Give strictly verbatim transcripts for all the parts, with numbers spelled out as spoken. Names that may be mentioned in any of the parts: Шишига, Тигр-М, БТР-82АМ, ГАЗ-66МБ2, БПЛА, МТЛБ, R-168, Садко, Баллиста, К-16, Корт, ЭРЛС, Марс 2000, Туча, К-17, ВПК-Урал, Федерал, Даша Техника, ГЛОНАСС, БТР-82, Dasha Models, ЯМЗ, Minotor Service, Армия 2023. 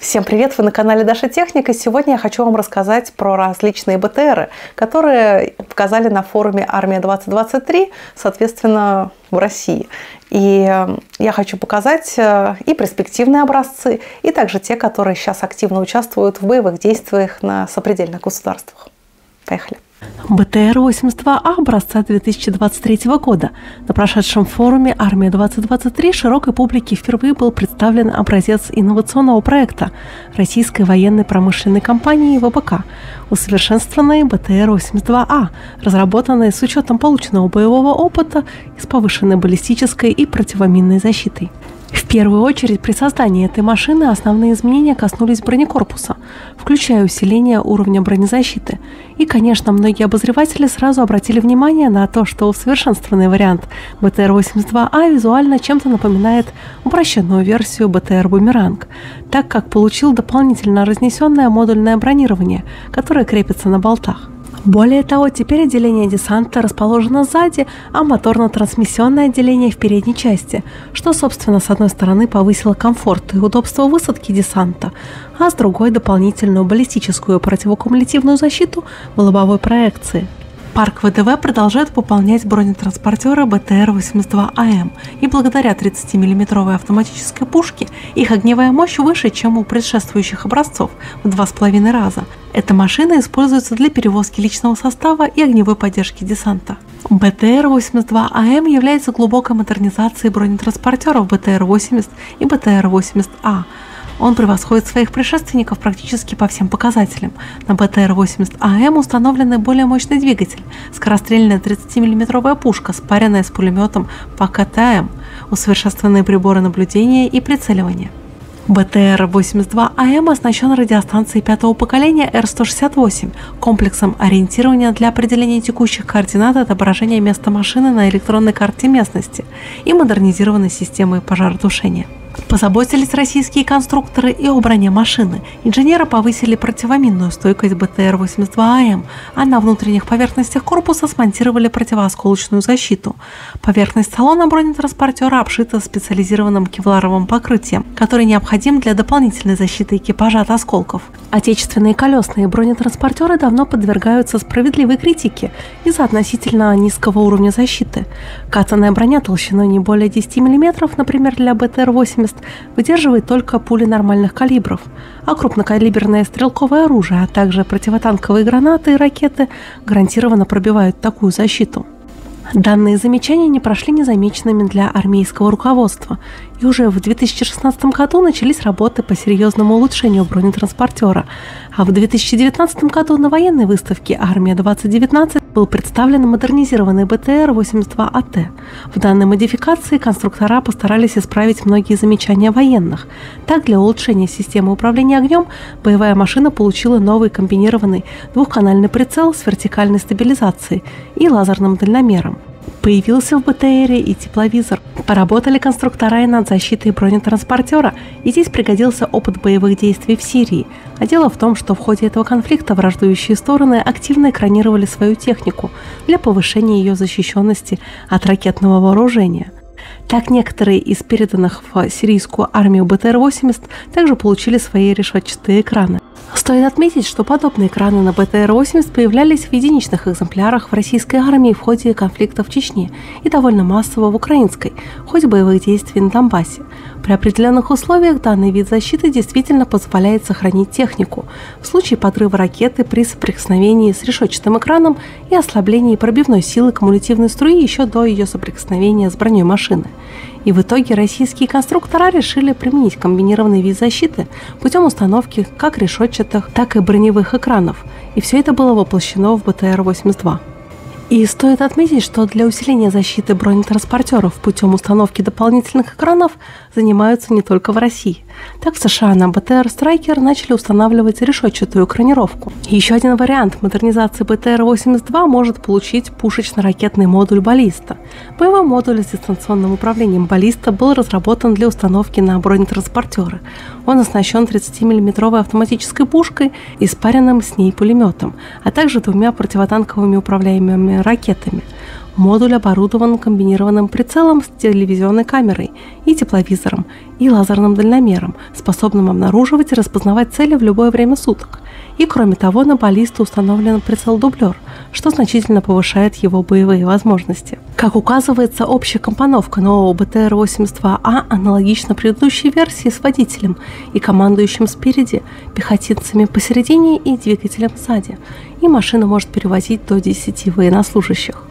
Всем привет! Вы на канале Даша Техника. Сегодня я хочу вам рассказать про различные БТРы, которые показали на форуме Армия двадцать двадцать три, соответственно, в России. И я хочу показать и перспективные образцы, и также те, которые сейчас активно участвуют в боевых действиях на сопредельных государствах. Поехали! бэ тэ эр восемьдесят два А образца две тысячи двадцать третьего года. На прошедшем форуме «Армия двадцать двадцать три» широкой публике впервые был представлен образец инновационного проекта российской военной промышленной компании вэ пэ ка, усовершенствованный бэ тэ эр восемьдесят два А, разработанный с учетом полученного боевого опыта и с повышенной баллистической и противоминной защитой. В первую очередь при создании этой машины основные изменения коснулись бронекорпуса, включая усиление уровня бронезащиты. И, конечно, многие обозреватели сразу обратили внимание на то, что усовершенствованный вариант бэ тэ эр восемьдесят два А визуально чем-то напоминает упрощенную версию бэ тэ эр-Бумеранг, так как получил дополнительно разнесенное модульное бронирование, которое крепится на болтах. Более того, теперь отделение десанта расположено сзади, а моторно-трансмиссионное отделение в передней части, что, собственно, с одной стороны повысило комфорт и удобство высадки десанта, а с другой – дополнительную баллистическую противокумулятивную защиту в лобовой проекции. Парк вэ дэ вэ продолжает пополнять бронетранспортеры бэ тэ эр восемьдесят два А эм, и благодаря тридцатимиллиметровой автоматической пушке их огневая мощь выше, чем у предшествующих образцов в два с половиной раза. Эта машина используется для перевозки личного состава и огневой поддержки десанта. бэ тэ эр восемьдесят два А эм является глубокой модернизацией бронетранспортеров бэ тэ эр восемьдесят и бэ тэ эр восемьдесят А. Он превосходит своих предшественников практически по всем показателям. На бэ тэ эр восемьдесят А эм установлен более мощный двигатель, скорострельная тридцатимиллиметровая пушка, спаренная с пулеметом по ка тэ эм, усовершенствованные приборы наблюдения и прицеливания. бэ тэ эр восемьдесят два А эм оснащен радиостанцией пятого поколения эр сто шестьдесят восемь, комплексом ориентирования для определения текущих координат отображения места машины на электронной карте местности и модернизированной системой пожаротушения. Позаботились российские конструкторы и о броне машины. Инженеры повысили противоминную стойкость бэ тэ эр восемьдесят два А эм, а на внутренних поверхностях корпуса смонтировали противоосколочную защиту. Поверхность салона бронетранспортера обшита специализированным кевларовым покрытием, который необходим для дополнительной защиты экипажа от осколков. Отечественные колесные бронетранспортеры давно подвергаются справедливой критике из-за относительно низкого уровня защиты. Катанная броня толщиной не более десяти миллиметров, например, для бэ тэ эр восемьдесят, выдерживает только пули нормальных калибров, а крупнокалиберное стрелковое оружие, а также противотанковые гранаты и ракеты гарантированно пробивают такую защиту. Данные замечания не прошли незамеченными для армейского руководства, и уже в две тысячи шестнадцатом году начались работы по серьезному улучшению бронетранспортера, а в две тысячи девятнадцатом году на военной выставке «Армия двадцать девятнадцать» был представлен модернизированный бэ тэ эр восемьдесят два А тэ. В данной модификации конструктора постарались исправить многие замечания военных. Так, для улучшения системы управления огнем боевая машина получила новый комбинированный двухканальный прицел с вертикальной стабилизацией и лазерным дальномером. Появился в бэ тэ эре и тепловизор. Поработали конструктора и над защитой бронетранспортера, и здесь пригодился опыт боевых действий в Сирии. А дело в том, что в ходе этого конфликта враждующие стороны активно экранировали свою технику для повышения ее защищенности от ракетного вооружения. Так, некоторые из переданных в сирийскую армию бэ тэ эр восемьдесят также получили свои решетчатые экраны. Стоит отметить, что подобные экраны на бэ тэ эр восемьдесят появлялись в единичных экземплярах в российской армии в ходе конфликта в Чечне и довольно массово в украинской, в ходе боевых действий на Донбассе. При определенных условиях данный вид защиты действительно позволяет сохранить технику в случае подрыва ракеты при соприкосновении с решетчатым экраном и ослаблении пробивной силы кумулятивной струи еще до ее соприкосновения с броней машины. И в итоге российские конструктора решили применить комбинированный вид защиты путем установки как решетчатых, так и броневых экранов, и все это было воплощено в бэ тэ эр восемьдесят два. И стоит отметить, что для усиления защиты бронетранспортеров путем установки дополнительных экранов занимаются не только в России. Так, в США на бэ тэ эр-Страйкер начали устанавливать решетчатую экранировку. Еще один вариант модернизации бэ тэ эр восемьдесят два может получить пушечно-ракетный модуль «Баллиста». Боевой модуль с дистанционным управлением «Баллиста» был разработан для установки на бронетранспортеры. Он оснащен тридцатимиллиметровой автоматической пушкой и спаренным с ней пулеметом, а также двумя противотанковыми управляемыми ракетами. Модуль оборудован комбинированным прицелом с телевизионной камерой и тепловизором и лазерным дальномером, способным обнаруживать и распознавать цели в любое время суток. И кроме того, на баллисту установлен прицел-дублер, что значительно повышает его боевые возможности. Как указывается, общая компоновка нового бэ тэ эр восемьдесят два а аналогична предыдущей версии с водителем и командующим спереди, пехотинцами посередине и двигателем сзади, и машина может перевозить до десяти военнослужащих.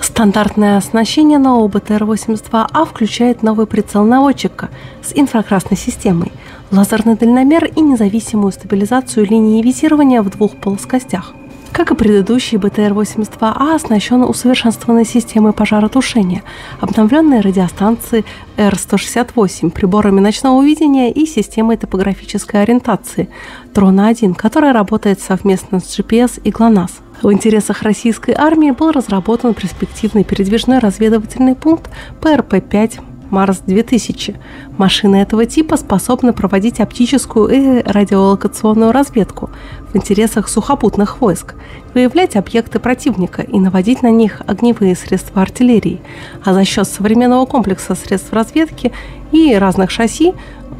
Стандартное оснащение нового бэ тэ эр восемьдесят два а включает новый прицел наводчика с инфракрасной системой, лазерный дальномер и независимую стабилизацию линии визирования в двух плоскостях. Как и предыдущий, бэ тэ эр восемьдесят два а оснащен усовершенствованной системой пожаротушения, обновленной радиостанцией эр сто шестьдесят восемь, приборами ночного видения и системой топографической ориентации Трона один, которая работает совместно с джи пи эс и ГЛОНАСС. В интересах российской армии был разработан перспективный передвижной разведывательный пункт пэ эр пэ пять Марс две тысячи. Машины этого типа способны проводить оптическую и радиолокационную разведку в интересах сухопутных войск, выявлять объекты противника и наводить на них огневые средства артиллерии, а за счет современного комплекса средств разведки и разных шасси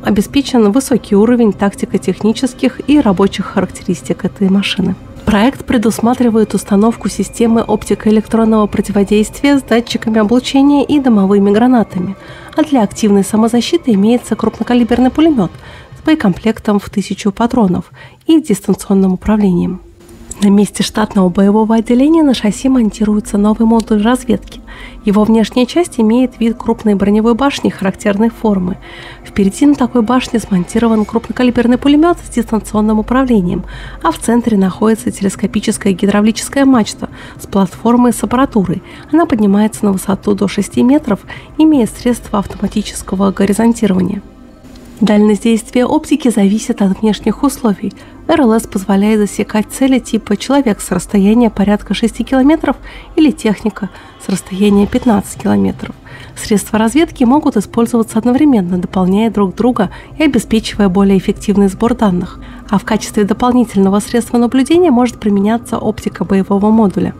обеспечен высокий уровень тактико-технических и рабочих характеристик этой машины. Проект предусматривает установку системы оптико-электронного противодействия с датчиками облучения и дымовыми гранатами, а для активной самозащиты имеется крупнокалиберный пулемет с боекомплектом в тысячу патронов и дистанционным управлением. На месте штатного боевого отделения на шасси монтируется новый модуль разведки. Его внешняя часть имеет вид крупной броневой башни характерной формы. Впереди на такой башне смонтирован крупнокалиберный пулемет с дистанционным управлением, а в центре находится телескопическая гидравлическая мачта с платформой с аппаратурой. Она поднимается на высоту до шести метров, имея средства автоматического горизонтирования. Дальность действия оптики зависит от внешних условий. эр эл эс позволяет засекать цели типа «человек» с расстояния порядка шести километров или «техника» с расстояния пятнадцати километров. Средства разведки могут использоваться одновременно, дополняя друг друга и обеспечивая более эффективный сбор данных, а в качестве дополнительного средства наблюдения может применяться оптика боевого модуля.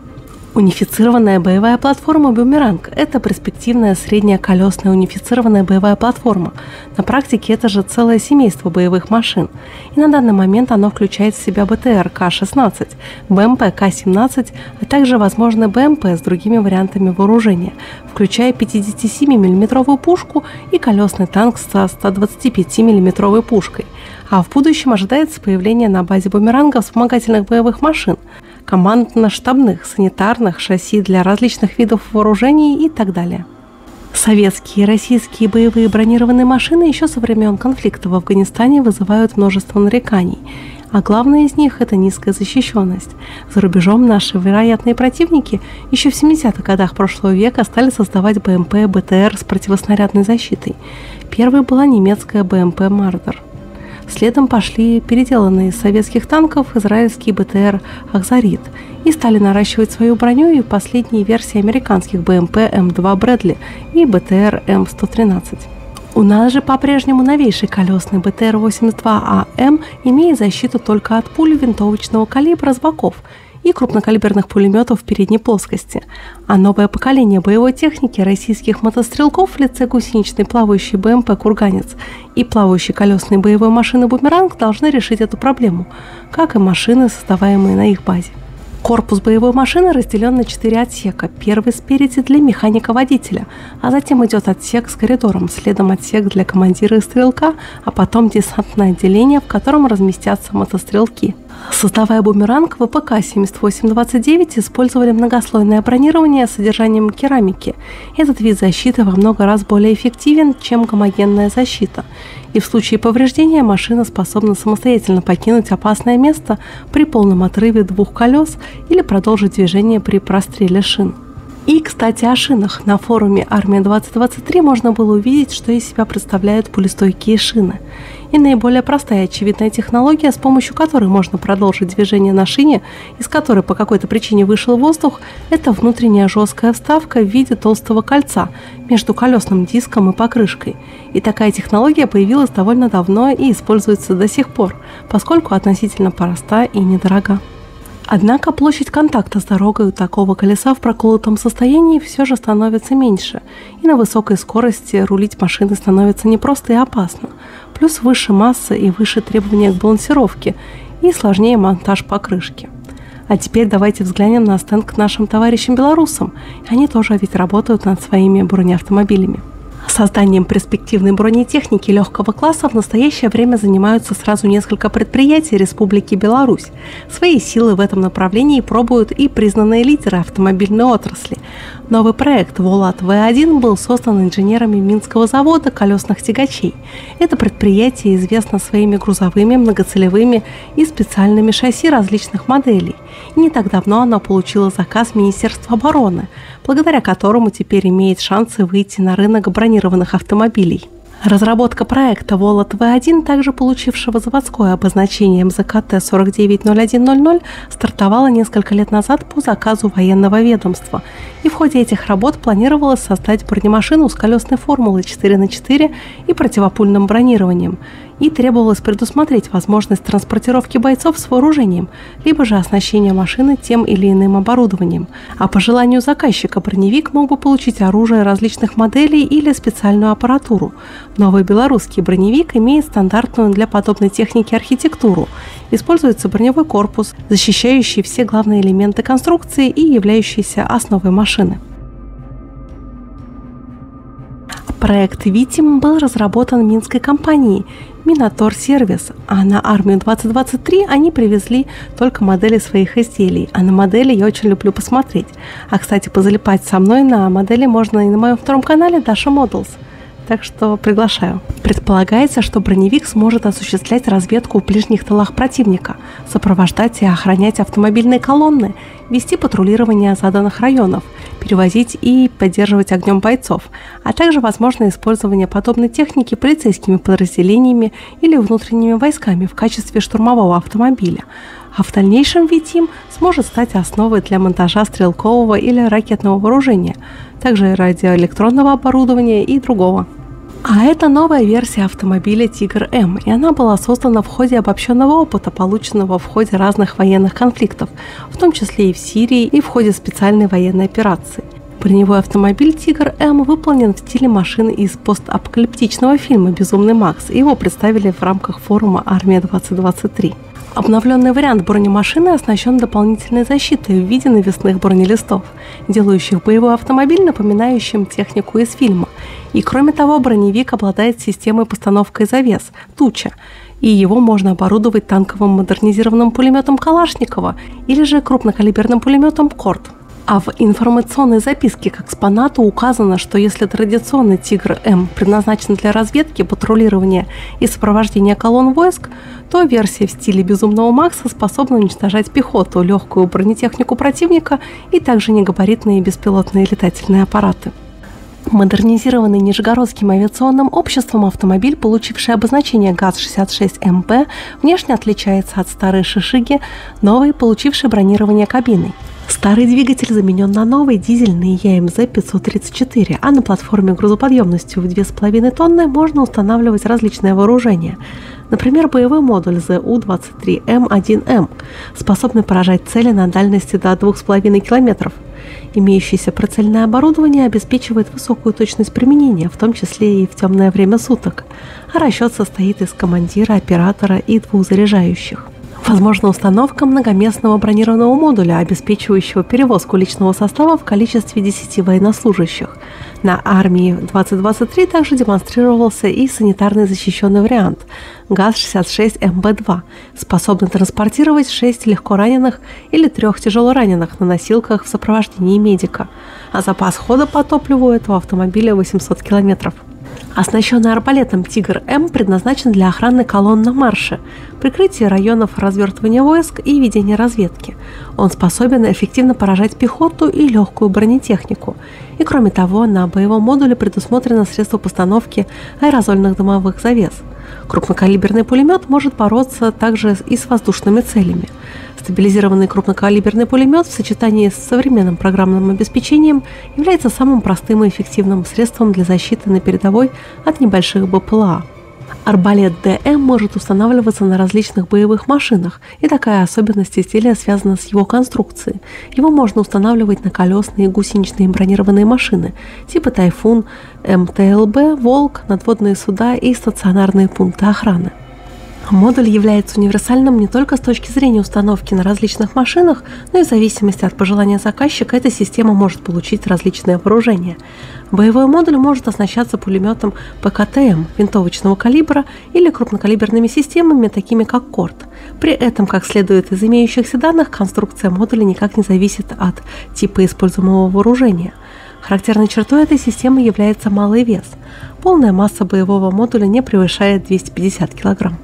Унифицированная боевая платформа «Бумеранг» — это перспективная средняя колесная унифицированная боевая платформа. На практике это же целое семейство боевых машин. И на данный момент оно включает в себя бэ тэ эр ка шестнадцать, бэ эм пэ ка семнадцать, а также возможно бэ эм пэ с другими вариантами вооружения, включая пятидесятисемимиллиметровую пушку и колесный танк со стодвадцатипятимиллиметровой пушкой. А в будущем ожидается появление на базе «Бумеранга» вспомогательных боевых машин, командно-штабных, санитарных, шасси для различных видов вооружений и так далее. Советские и российские боевые бронированные машины еще со времен конфликта в Афганистане вызывают множество нареканий, а главное из них – это низкая защищенность. За рубежом наши вероятные противники еще в семидесятых годах прошлого века стали создавать бэ эм пэ и бэ тэ эр с противоснарядной защитой. Первой была немецкая бэ эм пэ «Мардер». Следом пошли переделанные из советских танков израильский бэ тэ эр «Ахзарит» и стали наращивать свою броню и последние версии американских бэ эм пэ эм два «Брэдли» и бэ тэ эр эм сто тринадцать. У нас же по-прежнему новейший колесный бэ тэ эр восемьдесят два а эм имеет защиту только от пуль винтовочного калибра с боков и крупнокалиберных пулеметов в передней плоскости. А новое поколение боевой техники российских мотострелков в лице гусеничной плавающей бэ эм пэ «Курганец» и плавающей колесной боевой машины «Бумеранг» должны решить эту проблему, как и машины, создаваемые на их базе. Корпус боевой машины разделен на четыре отсека. Первый спереди для механика-водителя, а затем идет отсек с коридором, следом отсек для командира и стрелка, а потом десантное отделение, в котором разместятся мотострелки. Создавая «Бумеранг», вэ пэ ка семь тысяч восемьсот двадцать девять использовали многослойное бронирование с содержанием керамики. Этот вид защиты во много раз более эффективен, чем гомогенная защита, и в случае повреждения машина способна самостоятельно покинуть опасное место при полном отрыве двух колес или продолжить движение при простреле шин. И, кстати, о шинах. На форуме «Армия двадцать двадцать три» можно было увидеть, что из себя представляют пулестойкие шины. И наиболее простая очевидная технология, с помощью которой можно продолжить движение на шине, из которой по какой-то причине вышел воздух, это внутренняя жесткая вставка в виде толстого кольца между колесным диском и покрышкой. И такая технология появилась довольно давно и используется до сих пор, поскольку относительно проста и недорога. Однако площадь контакта с дорогой у такого колеса в проколотом состоянии все же становится меньше, и на высокой скорости рулить машины становится непросто и опасно, плюс выше масса и выше требования к балансировке, и сложнее монтаж покрышки. А теперь давайте взглянем на стенд к нашим товарищам-белорусам, они тоже ведь работают над своими бронеавтомобилями. Созданием перспективной бронетехники легкого класса в настоящее время занимаются сразу несколько предприятий Республики Беларусь. Свои силы в этом направлении пробуют и признанные лидеры автомобильной отрасли. Новый проект Volat ви один был создан инженерами Минского завода колесных тягачей. Это предприятие известно своими грузовыми, многоцелевыми и специальными шасси различных моделей. И не так давно оно получило заказ Министерства обороны, благодаря которому теперь имеет шансы выйти на рынок бронированных автомобилей. Разработка проекта Volat ви один, также получившего заводское обозначение эм зэ ка тэ четыре девять ноль один ноль ноль, стартовала несколько лет назад по заказу военного ведомства, и в ходе этих работ планировалось создать бронемашину с колесной формулой четыре на четыре и противопульным бронированием, и требовалось предусмотреть возможность транспортировки бойцов с вооружением, либо же оснащение машины тем или иным оборудованием. А по желанию заказчика броневик мог бы получить оружие различных моделей или специальную аппаратуру. Новый белорусский броневик имеет стандартную для подобной техники архитектуру. Используется броневой корпус, защищающий все главные элементы конструкции и являющийся основой машины. Проект «Витим» был разработан минской компанией Minotor Service, а на Армию двадцать двадцать три они привезли только модели своих изделий, а на модели я очень люблю посмотреть. А, кстати, позалипать со мной на модели можно и на моем втором канале Dasha Models. Так что приглашаю. Предполагается, что броневик сможет осуществлять разведку в ближних тылах противника, сопровождать и охранять автомобильные колонны, вести патрулирование заданных районов, перевозить и поддерживать огнем бойцов, а также возможно использование подобной техники полицейскими подразделениями или внутренними войсками в качестве штурмового автомобиля. А в дальнейшем Витим сможет стать основой для монтажа стрелкового или ракетного вооружения, также радиоэлектронного оборудования и другого. А это новая версия автомобиля «Тигр-М», и она была создана в ходе обобщенного опыта, полученного в ходе разных военных конфликтов, в том числе и в Сирии, и в ходе специальной военной операции. Броневой автомобиль «Тигр-М» выполнен в стиле машины из постапокалиптичного фильма «Безумный Макс», и его представили в рамках форума «Армия двадцать двадцать три». Обновленный вариант бронемашины оснащен дополнительной защитой в виде навесных бронелистов, делающих боевой автомобиль напоминающим технику из фильма. И кроме того, броневик обладает системой постановки завес «Туча», и его можно оборудовать танковым модернизированным пулеметом Калашникова или же крупнокалиберным пулеметом «Корт». А в информационной записке к экспонату указано, что если традиционный «Тигр-М» предназначен для разведки, патрулирования и сопровождения колонн войск, то версия в стиле «Безумного Макса» способна уничтожать пехоту, легкую бронетехнику противника и также негабаритные беспилотные летательные аппараты. Модернизированный Нижегородским авиационным обществом автомобиль, получивший обозначение ГАЗ шестьдесят шесть эм пэ, внешне отличается от старой «Шишиги», новой, получившей бронирование кабины. Старый двигатель заменен на новый дизельный я эм зэ пятьсот тридцать четыре, а на платформе грузоподъемностью в две с половиной тонны можно устанавливать различное вооружение. Например, боевой модуль зэ у двадцать три эм один эм, способный поражать цели на дальности до двух с половиной километров. Имеющееся прицельное оборудование обеспечивает высокую точность применения, в том числе и в темное время суток, а расчет состоит из командира, оператора и двух заряжающих. Возможна установка многоместного бронированного модуля, обеспечивающего перевозку личного состава в количестве десяти военнослужащих. На Армии двадцать двадцать три также демонстрировался и санитарный защищенный вариант ГАЗ шестьдесят шесть эм бэ два, способный транспортировать шесть легкораненых или трёх тяжелораненых на носилках в сопровождении медика, а запас хода по топливу этого автомобиля восемьсот километров. Оснащенный арбалетом «Тигр-М» предназначен для охраны колонн на марше, прикрытия районов развертывания войск и ведения разведки. Он способен эффективно поражать пехоту и легкую бронетехнику. И кроме того, на боевом модуле предусмотрено средство постановки аэрозольных дымовых завес. Крупнокалиберный пулемет может бороться также и с воздушными целями. Стабилизированный крупнокалиберный пулемет в сочетании с современным программным обеспечением является самым простым и эффективным средством для защиты на передовой от небольших бэ пэ эл а. Арбалет ДМ может устанавливаться на различных боевых машинах, и такая особенность изделия связана с его конструкцией. Его можно устанавливать на колесные и гусеничные бронированные машины, типа «Тайфун», «МТЛБ», «Волк», надводные суда и стационарные пункты охраны. Модуль является универсальным не только с точки зрения установки на различных машинах, но и в зависимости от пожелания заказчика эта система может получить различное вооружение. Боевой модуль может оснащаться пулеметом ПКТМ винтовочного калибра или крупнокалиберными системами, такими как Корт. При этом, как следует из имеющихся данных, конструкция модуля никак не зависит от типа используемого вооружения. Характерной чертой этой системы является малый вес. Полная масса боевого модуля не превышает двести пятьдесят килограмм.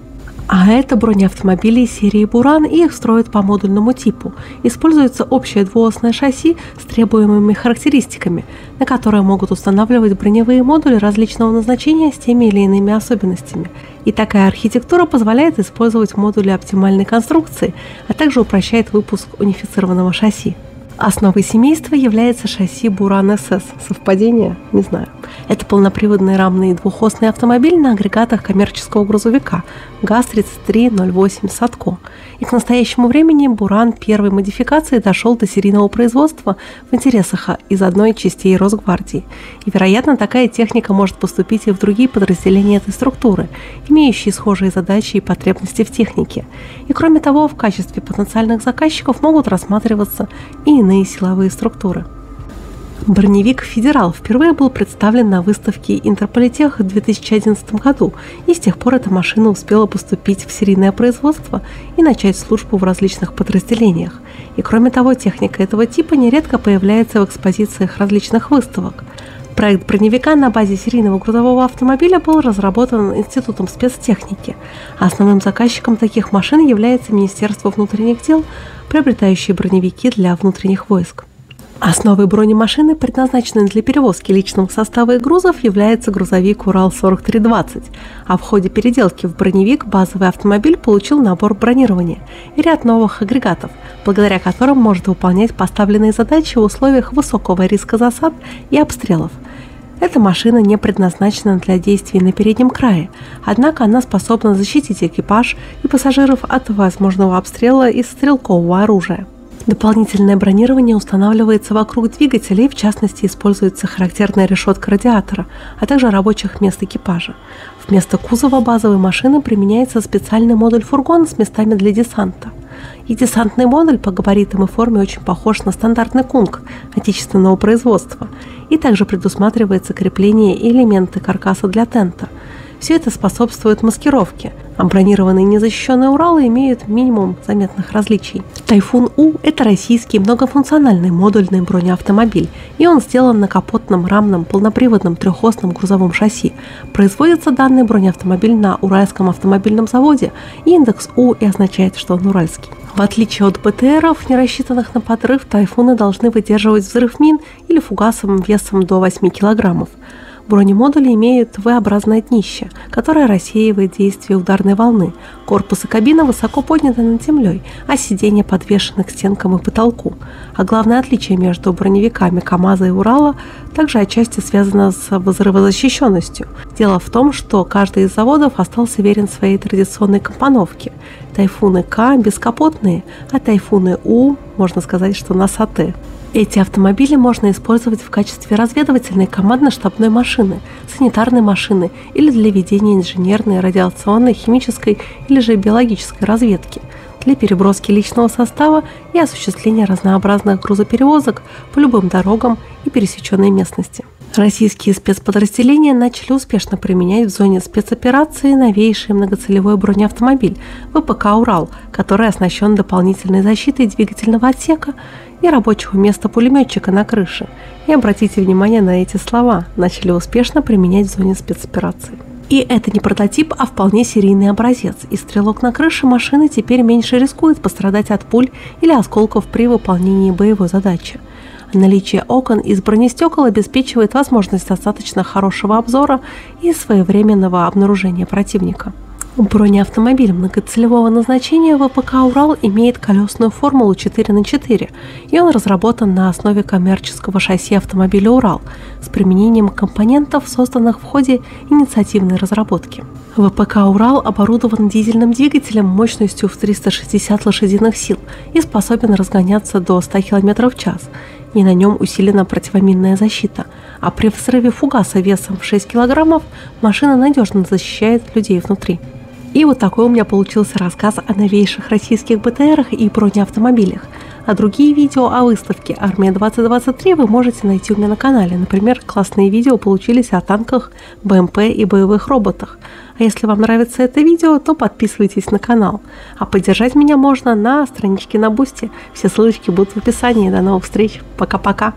А это бронеавтомобили серии «Буран», и их строят по модульному типу. Используется общее двуосное шасси с требуемыми характеристиками, на которые могут устанавливать броневые модули различного назначения с теми или иными особенностями. И такая архитектура позволяет использовать модули оптимальной конструкции, а также упрощает выпуск унифицированного шасси. Основой семейства является шасси «Буран-СС». Совпадение? Не знаю. Это полноприводный рамный двухосный автомобиль на агрегатах коммерческого грузовика ГАЗ тридцать три ноль восемь «Садко». И к настоящему времени «Буран» первой модификации дошел до серийного производства в интересах из одной частей Росгвардии. И, вероятно, такая техника может поступить и в другие подразделения этой структуры, имеющие схожие задачи и потребности в технике. И, кроме того, в качестве потенциальных заказчиков могут рассматриваться и иные силовые структуры. Броневик «Федерал» впервые был представлен на выставке «Интерполитех» в две тысячи одиннадцатом году, и с тех пор эта машина успела поступить в серийное производство и начать службу в различных подразделениях. И кроме того, техника этого типа нередко появляется в экспозициях различных выставок. Проект броневика на базе серийного грузового автомобиля был разработан Институтом спецтехники. Основным заказчиком таких машин является Министерство внутренних дел, приобретающие броневики для внутренних войск. Основой бронемашины, предназначенной для перевозки личного состава и грузов, является грузовик «Урал сорок три двадцать», а в ходе переделки в броневик базовый автомобиль получил набор бронирования и ряд новых агрегатов, благодаря которым может выполнять поставленные задачи в условиях высокого риска засад и обстрелов. Эта машина не предназначена для действий на переднем крае, однако она способна защитить экипаж и пассажиров от возможного обстрела из стрелкового оружия. Дополнительное бронирование устанавливается вокруг двигателей, в частности используется характерная решетка радиатора, а также рабочих мест экипажа. Вместо кузова базовой машины применяется специальный модуль фургон с местами для десанта. И десантный модуль по габаритам и форме очень похож на стандартный «Кунг» отечественного производства, и также предусматривается крепление и элементы каркаса для тента. Все это способствует маскировке, а бронированные незащищенные «Уралы» имеют минимум заметных различий. «Тайфун-У» — это российский многофункциональный модульный бронеавтомобиль, и он сделан на капотном, рамном, полноприводном трехосном грузовом шасси. Производится данный бронеавтомобиль на Уральском автомобильном заводе, и индекс «У» и означает, что он уральский. В отличие от БТРов, не рассчитанных на подрыв, «Тайфуны» должны выдерживать взрыв мин или фугасом весом до восьми килограммов. Бронемодули имеют V-образное днище, которое рассеивает действие ударной волны. Корпус и кабина высоко подняты над землей, а сиденья подвешены к стенкам и потолку. А главное отличие между броневиками «КамАЗа» и «Урала» также отчасти связано с взрывозащищенностью. Дело в том, что каждый из заводов остался верен своей традиционной компоновке. «Тайфуны К» – бескапотные, а «Тайфуны У» – можно сказать, что носатые. Эти автомобили можно использовать в качестве разведывательной командно-штабной машины, санитарной машины или для ведения инженерной, радиационной, химической или же биологической разведки, для переброски личного состава и осуществления разнообразных грузоперевозок по любым дорогам и пересеченной местности. Российские спецподразделения начали успешно применять в зоне спецоперации новейший многоцелевой бронеавтомобиль ВПК «Урал», который оснащен дополнительной защитой двигательного отсека и рабочего места пулеметчика на крыше. И обратите внимание на эти слова – начали успешно применять в зоне спецоперации. И это не прототип, а вполне серийный образец, и стрелок на крыше машины теперь меньше рискует пострадать от пуль или осколков при выполнении боевой задачи. Наличие окон из бронестекол обеспечивает возможность достаточно хорошего обзора и своевременного обнаружения противника. Бронеавтомобиль многоцелевого назначения ВПК-Урал имеет колесную формулу четыре на четыре, и он разработан на основе коммерческого шасси автомобиля «Урал» с применением компонентов, созданных в ходе инициативной разработки. ВПК-Урал оборудован дизельным двигателем мощностью в триста шестьдесят лошадиных сил и способен разгоняться до ста километров в час, и на нем усилена противоминная защита, а при взрыве фугаса весом в шесть килограммов машина надежно защищает людей внутри. И вот такой у меня получился рассказ о новейших российских БТРах и бронеавтомобилях. А другие видео о выставке «Армия двадцать двадцать три» вы можете найти у меня на канале. Например, классные видео получились о танках, БМП и боевых роботах. А если вам нравится это видео, то подписывайтесь на канал. А поддержать меня можно на страничке на Бусти. Все ссылочки будут в описании. До новых встреч. Пока-пока.